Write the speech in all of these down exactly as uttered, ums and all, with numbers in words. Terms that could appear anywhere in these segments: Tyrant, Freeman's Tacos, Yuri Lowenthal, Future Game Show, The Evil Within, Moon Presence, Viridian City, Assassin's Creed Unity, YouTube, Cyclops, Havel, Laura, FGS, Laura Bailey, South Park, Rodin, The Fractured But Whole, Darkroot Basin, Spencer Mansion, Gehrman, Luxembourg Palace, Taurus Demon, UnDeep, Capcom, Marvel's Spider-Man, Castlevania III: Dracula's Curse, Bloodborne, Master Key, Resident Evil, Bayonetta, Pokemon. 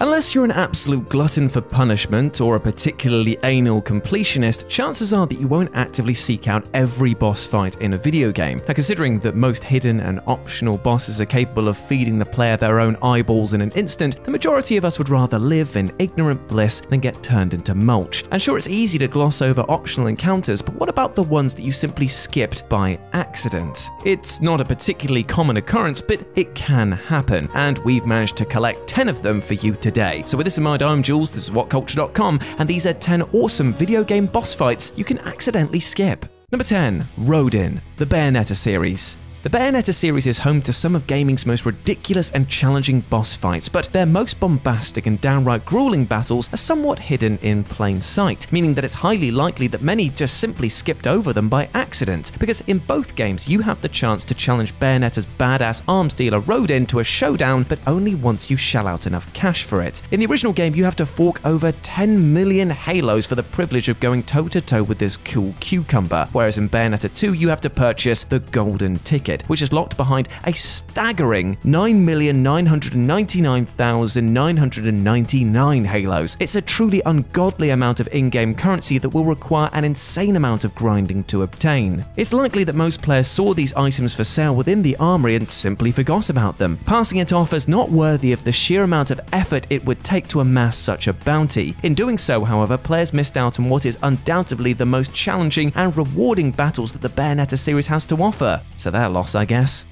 Unless you're an absolute glutton for punishment or a particularly anal completionist, chances are that you won't actively seek out every boss fight in a video game. Now, considering that most hidden and optional bosses are capable of feeding the player their own eyeballs in an instant, the majority of us would rather live in ignorant bliss than get turned into mulch. And sure, it's easy to gloss over optional encounters, but what about the ones that you simply skipped by accident? It's not a particularly common occurrence, but it can happen, and we've managed to collect ten of them for you today. So with this in mind, I'm Jules, this is what culture dot com, and these are ten awesome video game boss fights you can accidentally skip. Number ten. Rodin, the Bayonetta series. The Bayonetta series is home to some of gaming's most ridiculous and challenging boss fights, but their most bombastic and downright grueling battles are somewhat hidden in plain sight, meaning that it's highly likely that many just simply skipped over them by accident, because in both games you have the chance to challenge Bayonetta's badass arms dealer Rodin to a showdown, but only once you shell out enough cash for it. In the original game, you have to fork over ten million halos for the privilege of going toe-to-toe with this cool cucumber, whereas in Bayonetta two you have to purchase the golden ticket, which is locked behind a staggering nine million nine hundred ninety-nine thousand nine hundred ninety-nine halos. It's a truly ungodly amount of in-game currency that will require an insane amount of grinding to obtain. It's likely that most players saw these items for sale within the armory and simply forgot about them, passing it off as not worthy of the sheer amount of effort it would take to amass such a bounty. In doing so, however, players missed out on what is undoubtedly the most challenging and rewarding battles that the Bayonetta series has to offer. So they're lost, I guess.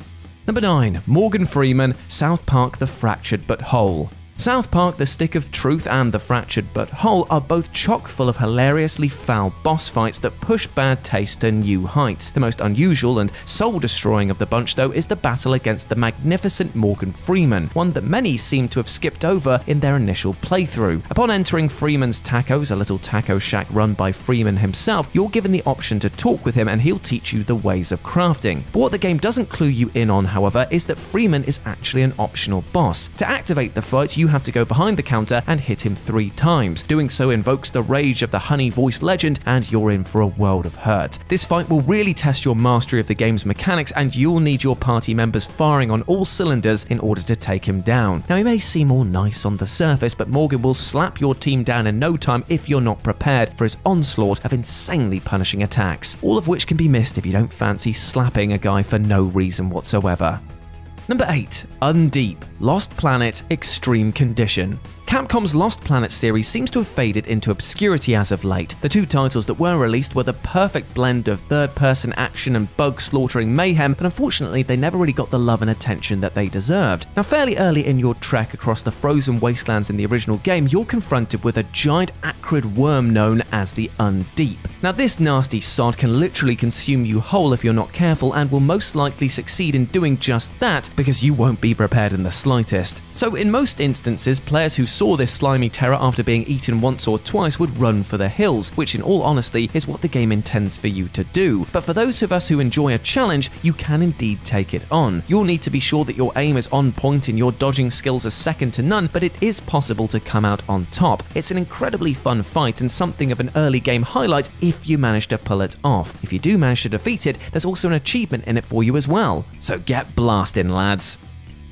Number nine. Morgan Freeman, South Park: The Fractured But Whole. South Park, The Stick of Truth, and The Fractured But Whole are both chock full of hilariously foul boss fights that push bad taste to new heights. The most unusual and soul-destroying of the bunch, though, is the battle against the magnificent Morgan Freeman, one that many seem to have skipped over in their initial playthrough. Upon entering Freeman's Tacos, a little taco shack run by Freeman himself, you're given the option to talk with him and he'll teach you the ways of crafting. But what the game doesn't clue you in on, however, is that Freeman is actually an optional boss. To activate the fight, you have to go behind the counter and hit him three times. Doing so invokes the rage of the honey-voiced legend, and you're in for a world of hurt. This fight will really test your mastery of the game's mechanics, and you'll need your party members firing on all cylinders in order to take him down. Now, he may seem all nice on the surface, but Morgan will slap your team down in no time if you're not prepared for his onslaught of insanely punishing attacks, all of which can be missed if you don't fancy slapping a guy for no reason whatsoever. Number eight. UnDeep, Lost Planet Extreme Condition. Capcom's Lost Planet series seems to have faded into obscurity as of late. The two titles that were released were the perfect blend of third-person action and bug-slaughtering mayhem, but unfortunately they never really got the love and attention that they deserved. Now, fairly early in your trek across the frozen wastelands in the original game, you're confronted with a giant acrid worm known as the UnDeep. Now, this nasty sod can literally consume you whole if you're not careful, and will most likely succeed in doing just that because you won't be prepared in the slightest. So in most instances, players who saw this slimy terror after being eaten once or twice would run for the hills, which in all honesty is what the game intends for you to do. But for those of us who enjoy a challenge, you can indeed take it on. You'll need to be sure that your aim is on point and your dodging skills are second to none, but it is possible to come out on top. It's an incredibly fun fight and something of an early game highlight if you manage to pull it off. If you do manage to defeat it, there's also an achievement in it for you as well. So get blasting, lads.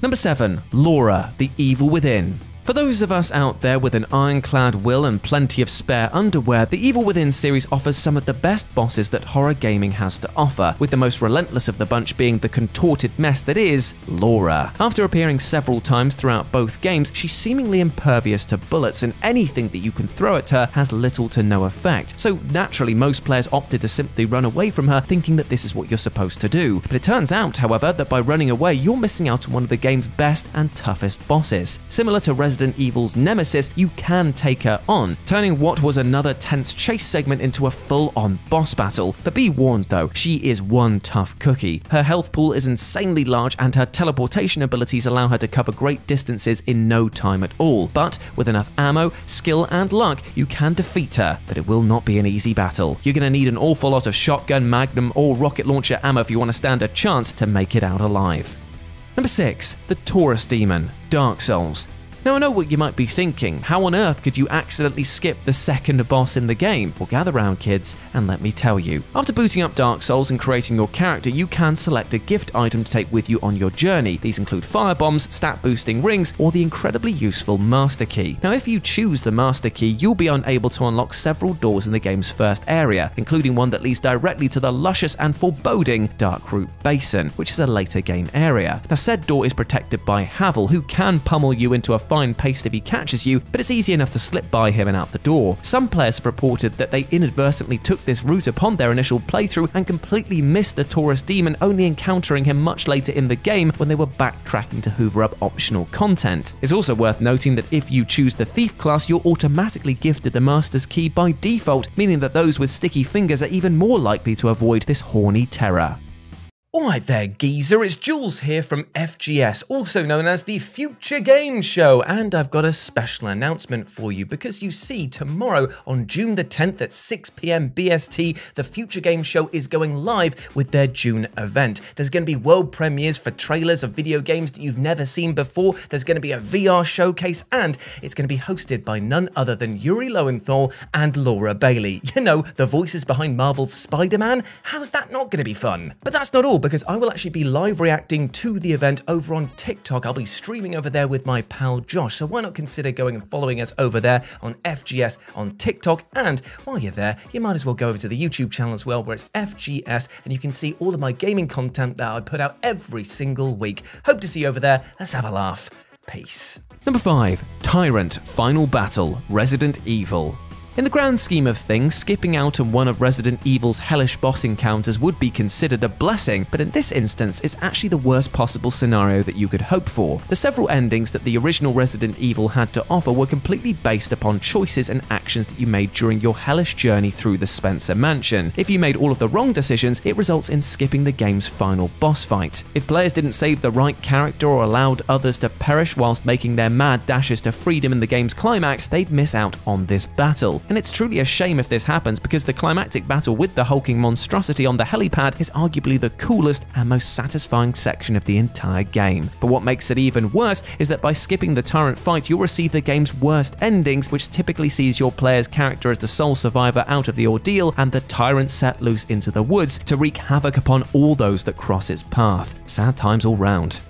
Number seven. Laura, The Evil Within. For those of us out there with an ironclad will and plenty of spare underwear, the Evil Within series offers some of the best bosses that horror gaming has to offer, with the most relentless of the bunch being the contorted mess that is Laura. After appearing several times throughout both games, she's seemingly impervious to bullets, and anything that you can throw at her has little to no effect. So naturally, most players opted to simply run away from her, thinking that this is what you're supposed to do. But it turns out, however, that by running away, you're missing out on one of the game's best and toughest bosses. Similar to Resident Resident Evil's nemesis, you can take her on, turning what was another tense chase segment into a full-on boss battle. But be warned though, she is one tough cookie. Her health pool is insanely large and her teleportation abilities allow her to cover great distances in no time at all. But with enough ammo, skill and luck, you can defeat her, but it will not be an easy battle. You're going to need an awful lot of shotgun, magnum or rocket launcher ammo if you want to stand a chance to make it out alive. Number six. The Taurus Demon, Dark Souls. Now I know what you might be thinking, how on earth could you accidentally skip the second boss in the game? Well, gather round kids and let me tell you. After booting up Dark Souls and creating your character, you can select a gift item to take with you on your journey. These include firebombs, stat boosting rings, or the incredibly useful Master Key. Now if you choose the Master Key, you'll be unable to unlock several doors in the game's first area, including one that leads directly to the luscious and foreboding Darkroot Basin, which is a later game area. Now said door is protected by Havel, who can pummel you into a fine paste if he catches you, but it's easy enough to slip by him and out the door. Some players have reported that they inadvertently took this route upon their initial playthrough and completely missed the Taurus Demon, only encountering him much later in the game when they were backtracking to hoover up optional content. It's also worth noting that if you choose the Thief class, you're automatically gifted the Master's Key by default, meaning that those with sticky fingers are even more likely to avoid this horny terror. Alright there, geezer, it's Jules here from F G S, also known as the Future Game Show, and I've got a special announcement for you, because you see, tomorrow on June the tenth at six p m B S T, the Future Game Show is going live with their June event. There's going to be world premieres for trailers of video games that you've never seen before, there's going to be a V R showcase, and it's going to be hosted by none other than Yuri Lowenthal and Laura Bailey. You know, the voices behind Marvel's Spider-Man? How's that not going to be fun? But that's not all, because I will actually be live reacting to the event over on TikTok. I'll be streaming over there with my pal Josh, so why not consider going and following us over there on F G S on TikTok, and while you're there, you might as well go over to the YouTube channel as well, where it's F G S, and you can see all of my gaming content that I put out every single week. Hope to see you over there. Let's have a laugh. Peace. Number five. Tyrant Final Battle Resident Evil. In the grand scheme of things, skipping out on one of Resident Evil's hellish boss encounters would be considered a blessing, but in this instance, it's actually the worst possible scenario that you could hope for. The several endings that the original Resident Evil had to offer were completely based upon choices and actions that you made during your hellish journey through the Spencer Mansion. If you made all of the wrong decisions, it results in skipping the game's final boss fight. If players didn't save the right character or allowed others to perish whilst making their mad dashes to freedom in the game's climax, they'd miss out on this battle. And it's truly a shame if this happens, because the climactic battle with the hulking monstrosity on the helipad is arguably the coolest and most satisfying section of the entire game. But what makes it even worse is that by skipping the Tyrant fight, you'll receive the game's worst endings, which typically sees your player's character as the sole survivor out of the ordeal and the Tyrant set loose into the woods to wreak havoc upon all those that cross its path. Sad times all round.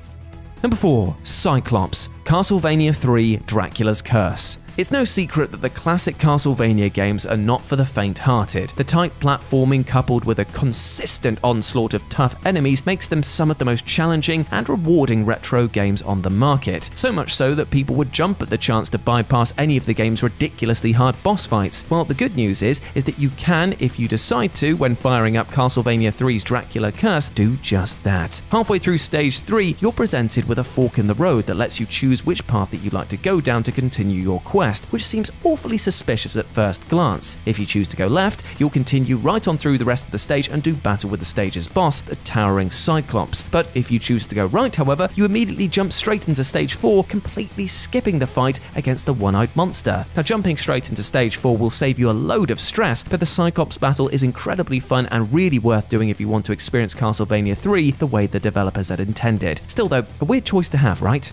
Number four. Cyclops, Castlevania three: Dracula's Curse. It's no secret that the classic Castlevania games are not for the faint-hearted. The tight platforming coupled with a consistent onslaught of tough enemies makes them some of the most challenging and rewarding retro games on the market, so much so that people would jump at the chance to bypass any of the game's ridiculously hard boss fights. Well, the good news is, is that you can, if you decide to, when firing up Castlevania three's Dracula Curse, do just that. Halfway through stage three, you're presented with a fork in the road that lets you choose which path that you'd like to go down to continue your quest, which seems awfully suspicious at first glance. If you choose to go left, you'll continue right on through the rest of the stage and do battle with the stage's boss, the towering Cyclops. But if you choose to go right, however, you immediately jump straight into stage four, completely skipping the fight against the one-eyed monster. Now, jumping straight into stage four will save you a load of stress, but the Cyclops battle is incredibly fun and really worth doing if you want to experience Castlevania three the way the developers had intended. Still though, a weird choice to have, right?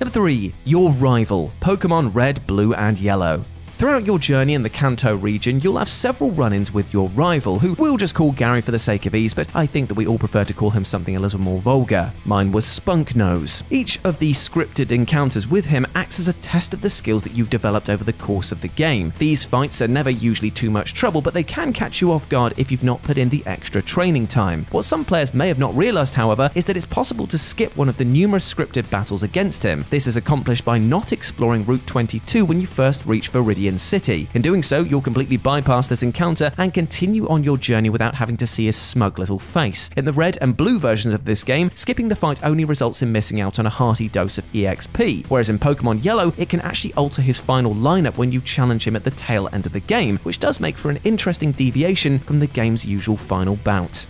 Number three. Your rival, Pokemon Red, Blue and Yellow. Throughout your journey in the Kanto region, you'll have several run-ins with your rival, who we'll just call Gary for the sake of ease, but I think that we all prefer to call him something a little more vulgar. Mine was Spunknose. Each of these scripted encounters with him acts as a test of the skills that you've developed over the course of the game. These fights are never usually too much trouble, but they can catch you off guard if you've not put in the extra training time. What some players may have not realized, however, is that it's possible to skip one of the numerous scripted battles against him. This is accomplished by not exploring Route twenty-two when you first reach Viridian City. In doing so, you'll completely bypass this encounter and continue on your journey without having to see his smug little face. In the red and blue versions of this game, skipping the fight only results in missing out on a hearty dose of E X P, whereas in Pokemon Yellow, it can actually alter his final lineup when you challenge him at the tail end of the game, which does make for an interesting deviation from the game's usual final bout.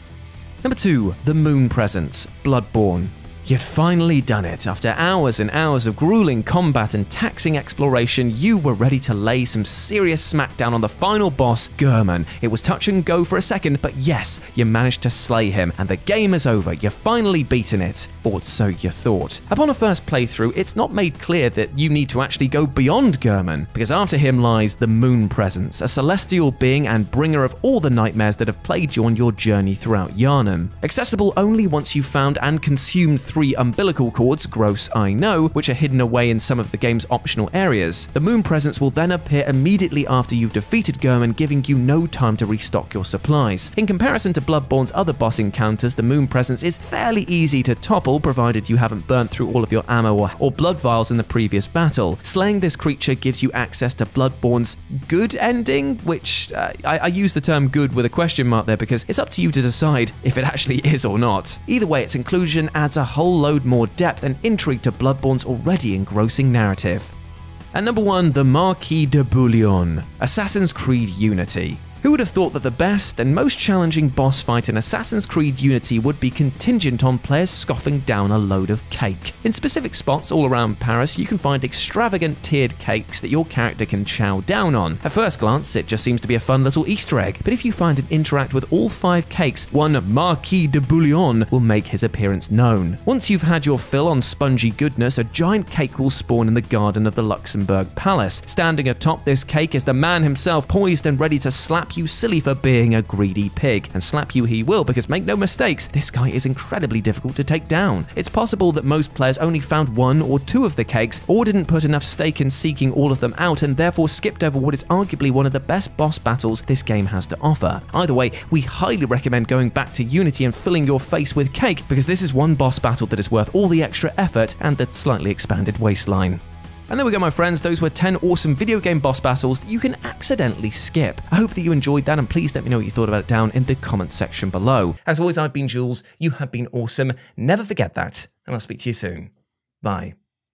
Number two. The Moon Presence, Bloodborne. You've finally done it. After hours and hours of grueling combat and taxing exploration, you were ready to lay some serious smackdown on the final boss, Gehrman. It was touch and go for a second, but yes, you managed to slay him, and the game is over. You've finally beaten it. Or so you thought. Upon a first playthrough, it's not made clear that you need to actually go beyond Gehrman, because after him lies the Moon Presence, a celestial being and bringer of all the nightmares that have plagued you on your journey throughout Yharnam. Accessible only once you've found and consumed three umbilical cords, gross I know, which are hidden away in some of the game's optional areas. The Moon Presence will then appear immediately after you've defeated Gehrman, giving you no time to restock your supplies. In comparison to Bloodborne's other boss encounters, the Moon Presence is fairly easy to topple, provided you haven't burnt through all of your ammo or, or blood vials in the previous battle. Slaying this creature gives you access to Bloodborne's good ending, which uh, I, I use the term good with a question mark there because it's up to you to decide if it actually is or not. Either way, its inclusion adds a whole whole load more depth and intrigue to Bloodborne's already engrossing narrative. At number one, the Marquis de Bouillon, Assassin's Creed Unity. Who would have thought that the best and most challenging boss fight in Assassin's Creed Unity would be contingent on players scoffing down a load of cake? In specific spots all around Paris, you can find extravagant tiered cakes that your character can chow down on. At first glance, it just seems to be a fun little Easter egg, but if you find and interact with all five cakes, one Marquis de Bouillon will make his appearance known. Once you've had your fill on spongy goodness, a giant cake will spawn in the garden of the Luxembourg Palace. Standing atop this cake is the man himself, poised and ready to slap you silly for being a greedy pig. And slap you he will, because make no mistakes, this guy is incredibly difficult to take down. It's possible that most players only found one or two of the cakes, or didn't put enough stake in seeking all of them out, and therefore skipped over what is arguably one of the best boss battles this game has to offer. Either way, we highly recommend going back to Unity and filling your face with cake, because this is one boss battle that is worth all the extra effort and the slightly expanded waistline. And there we go, my friends, those were ten awesome video game boss battles that you can accidentally skip. I hope that you enjoyed that, and please let me know what you thought about it down in the comments section below. As always, I've been Jules, you have been awesome, never forget that, and I'll speak to you soon. Bye.